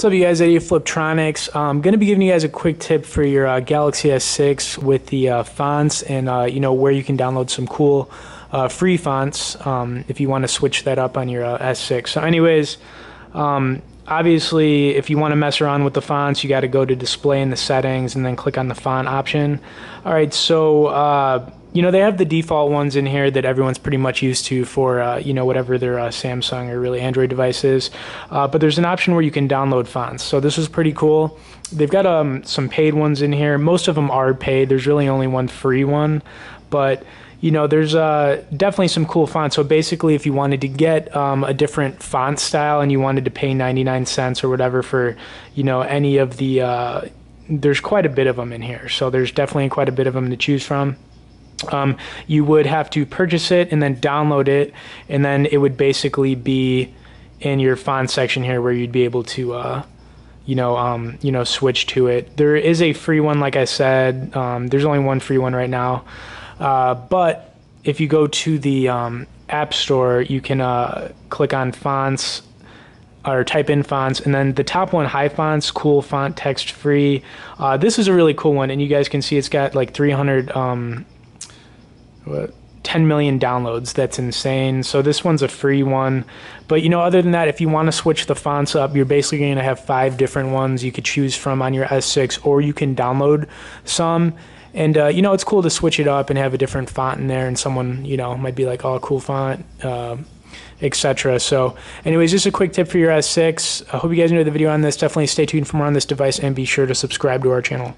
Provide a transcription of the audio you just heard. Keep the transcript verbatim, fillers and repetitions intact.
What's up, you guys? Eddie Fliptronics. I'm going to be giving you guys a quick tip for your uh, Galaxy S six with the uh, fonts and uh, you know, where you can download some cool uh, free fonts um, if you want to switch that up on your uh, S six. So anyways, um, obviously if you want to mess around with the fonts, you got to go to display in the settings and then click on the font option. Alright, so uh, you know, they have the default ones in here that everyone's pretty much used to for, uh, you know, whatever their uh, Samsung or really Android device is. Uh, but there's an option where you can download fonts. So this is pretty cool. They've got um, some paid ones in here. Most of them are paid. There's really only one free one. But, you know, there's uh, definitely some cool fonts. So basically, if you wanted to get um, a different font style and you wanted to pay ninety-nine cents or whatever for, you know, any of the, uh, there's quite a bit of them in here. So there's definitely quite a bit of them to choose from. Um, you would have to purchase it and then download it, and then it would basically be in your font section here where you'd be able to uh, you know um, you know switch to it. There is a free one, like I said. Um, there's only one free one right now, uh, but if you go to the um, App Store, you can uh, click on fonts or type in fonts, and then the top one, high fonts, cool font text free. Uh, this is a really cool one, and you guys can see it's got like three hundred um, What? ten million downloads. That's insane. So this one's a free one, but you know, other than that, if you want to switch the fonts up, you're basically going to have five different ones you could choose from on your S six, or you can download some. And uh, you know, it's cool to switch it up and have a different font in there, and someone, you know, might be like, "Oh, cool font," uh, et cetera. So anyways, just a quick tip for your S six. I hope you guys enjoyed the video on this. Definitely stay tuned for more on this device, and be sure to subscribe to our channel.